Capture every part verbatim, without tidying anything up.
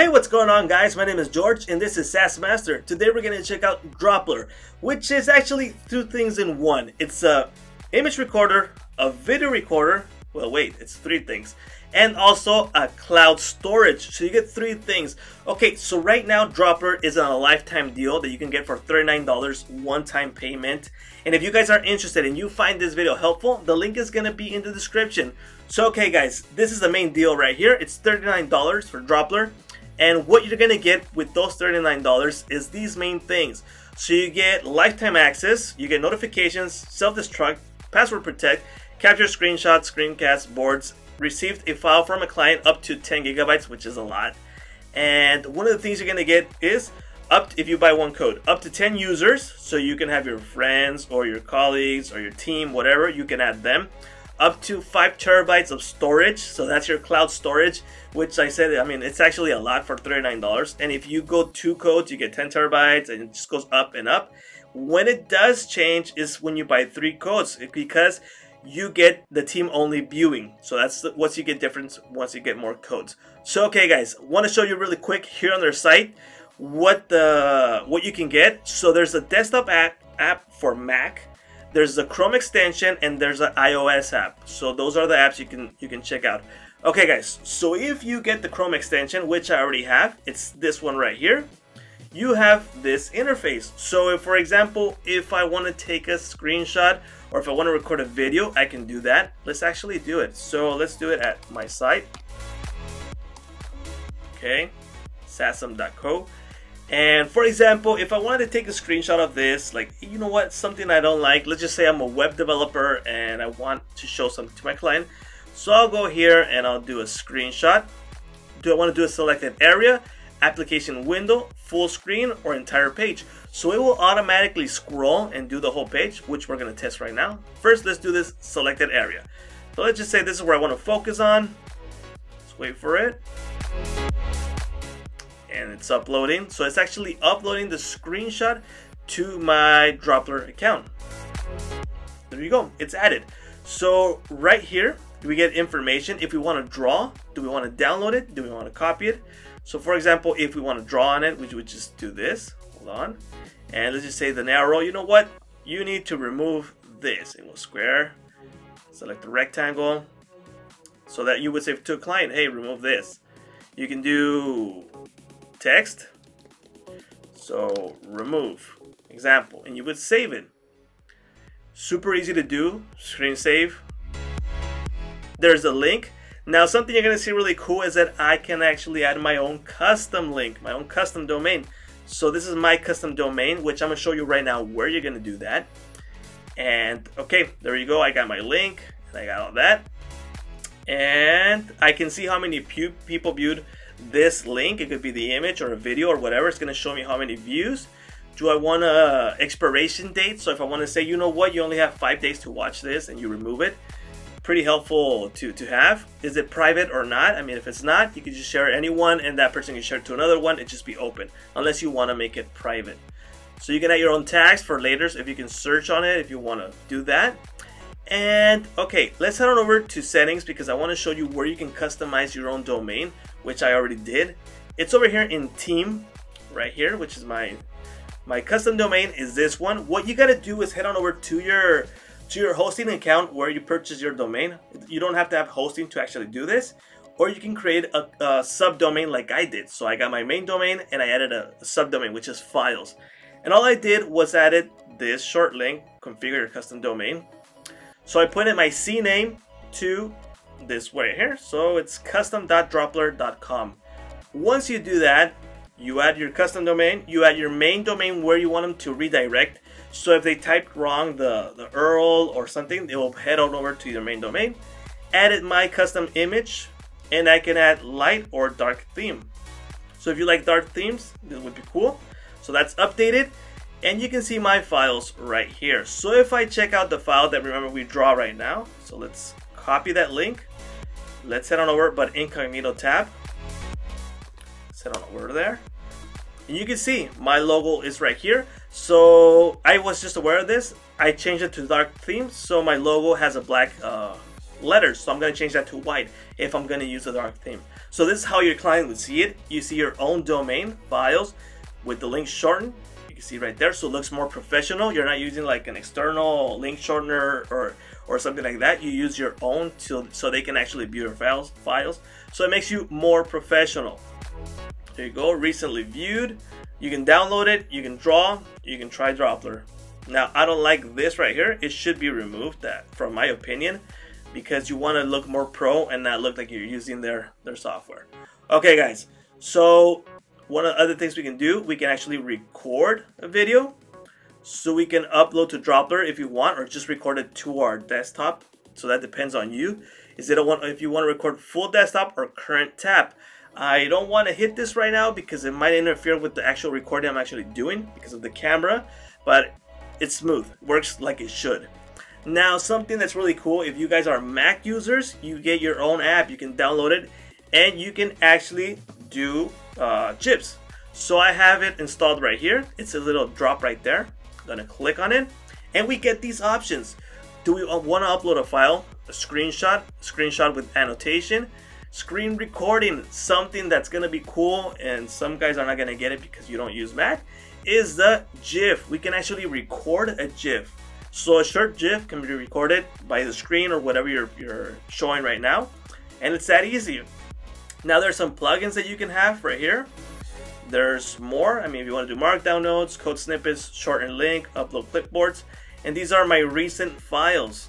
Hey, what's going on, guys? My name is George and this is SaaS Master. Today we're going to check out Droplr, which is actually two things in one. It's a image recorder, a video recorder, well wait, it's three things, and also a cloud storage. So you get three things. Okay, so right now Droplr is on a lifetime deal that you can get for thirty-nine dollars, one-time payment. And if you guys are interested and you find this video helpful, the link is going to be in the description. So okay guys, this is the main deal right here. It's thirty-nine dollars for Droplr. And what you're gonna get with those thirty-nine dollars is these main things. So you get lifetime access, you get notifications, self-destruct, password protect, capture screenshots, screencasts, boards, received a file from a client up to ten gigabytes, which is a lot. And one of the things you're gonna get is, up to, if you buy one code, up to ten users, so you can have your friends or your colleagues or your team, whatever, you can add them. Up to five terabytes of storage, so that's your cloud storage, which I said, I mean, it's actually a lot for thirty-nine dollars. And if you go two codes, you get ten terabytes, and it just goes up and up. When it does change is when you buy three codes, because you get the team only viewing. So that's what you get difference once you get more codes. So okay, guys, want to show you really quick here on their site what the what you can get. So there's a desktop app app for Mac. There's a Chrome extension and there's an iOS app. So those are the apps you can you can check out. Okay guys, so if you get the Chrome extension, which I already have, it's this one right here. You have this interface. So if, for example, if I want to take a screenshot or if I want to record a video, I can do that. Let's actually do it. So let's do it at my site. Okay, sasm dot co. And for example, if I wanted to take a screenshot of this, like, you know what, something I don't like, let's just say I'm a web developer and I want to show something to my client. So I'll go here and I'll do a screenshot. Do I want to do a selected area, application window, full screen, or entire page? So it will automatically scroll and do the whole page, which we're going to test right now. First, let's do this selected area. So let's just say this is where I want to focus on. Let's wait for it. And it's uploading, so it's actually uploading the screenshot to my Droplr account. There you go, it's added. So right here we get information if we want to draw. Do we want to download it? Do we want to copy it? So for example, if we want to draw on it, we would just do this, hold on, and let's just say the narrow, you know what, you need to remove this. It will square, select the rectangle, so that you would say to a client, hey, remove this. You can do text, so remove, example, and you would save it. Super easy to do, screen save. There's a link. Now something you're gonna see really cool is that I can actually add my own custom link, my own custom domain. So this is my custom domain, which I'm gonna show you right now where you're gonna do that. And okay, there you go, I got my link, and I got all that. And I can see how many people viewed this link. It could be the image or a video or whatever. It's going to show me how many views. Do I want a expiration date? So if I want to say, you know what, you only have five days to watch this, and you remove it. Pretty helpful to, to have. Is it private or not? I mean, if it's not, you can just share anyone, and that person can share it to another one. It just be open, unless you want to make it private. So you can add your own tags for later, so if you can search on it, if you want to do that. And okay, let's head on over to settings, because I want to show you where you can customize your own domain, which I already did. It's over here in team right here, which is my my custom domain is this one. What you got to do is head on over to your to your hosting account where you purchase your domain. You don't have to have hosting to actually do this, or you can create a, a subdomain like I did. So I got my main domain and I added a subdomain, which is files, and all I did was added this short link, configure your custom domain. So I put in my C name to this way here. So it's custom dot droplr dot com. Once you do that, you add your custom domain, you add your main domain where you want them to redirect. So if they typed wrong the, the U R L or something, they will head on over to your main domain. Added my custom image, and I can add light or dark theme. So if you like dark themes, this would be cool. So that's updated. And you can see my files right here. So if I check out the file that, remember, we draw right now, so let's copy that link. Let's head on over, but incognito tab. Let's head on over there. And you can see my logo is right here. So I was just aware of this. I changed it to dark theme, so my logo has a black uh, letters. So I'm gonna change that to white if I'm gonna use a dark theme. So this is how your client would see it. You see your own domain files with the link shortened. You can see right there, so it looks more professional. You're not using like an external link shortener or or something like that. You use your own to, so they can actually view your files, files. So it makes you more professional. There you go, recently viewed. You can download it, you can draw, you can try Droplr. Now, I don't like this right here. It should be removed, that, from my opinion, because you want to look more pro and not look like you're using their, their software. Okay, guys, so one of the other things we can do, we can actually record a video. So we can upload to Droplr if you want, or just record it to our desktop. So that depends on you. Is it a one, if you want to record full desktop or current tab. I don't want to hit this right now because it might interfere with the actual recording I'm actually doing because of the camera, but it's smooth, works like it should. Now, something that's really cool, if you guys are Mac users, you get your own app, you can download it, and you can actually do uh, GIFs. So I have it installed right here. It's a little drop right there. I'm gonna click on it, and we get these options. Do we want to upload a file, a screenshot, screenshot with annotation, screen recording? Something that's gonna be cool, and some guys are not gonna get it because you don't use Mac, is the GIF. We can actually record a GIF. So a short GIF can be recorded by the screen or whatever you're, you're showing right now, and it's that easy. Now there's some plugins that you can have right here. There's more. I mean, if you want to do markdown notes, code snippets, shortened link, upload clipboards, and these are my recent files.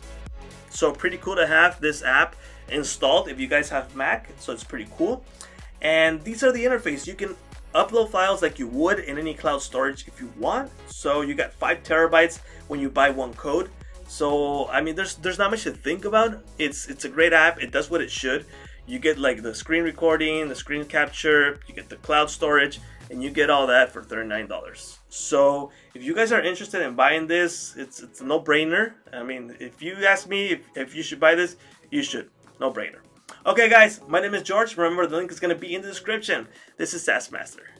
So pretty cool to have this app installed if you guys have Mac, so it's pretty cool. And these are the interface. You can upload files like you would in any cloud storage if you want. So you got five terabytes when you buy one code. So I mean, there's there's not much to think about. It's it's a great app. It does what it should. You get like the screen recording, the screen capture, you get the cloud storage, and you get all that for thirty-nine dollars. So if you guys are interested in buying this, it's it's a no-brainer. I mean, if you ask me if, if you should buy this, you should. No brainer. Okay guys, my name is George. Remember, the link is going to be in the description. This is SaaS Master.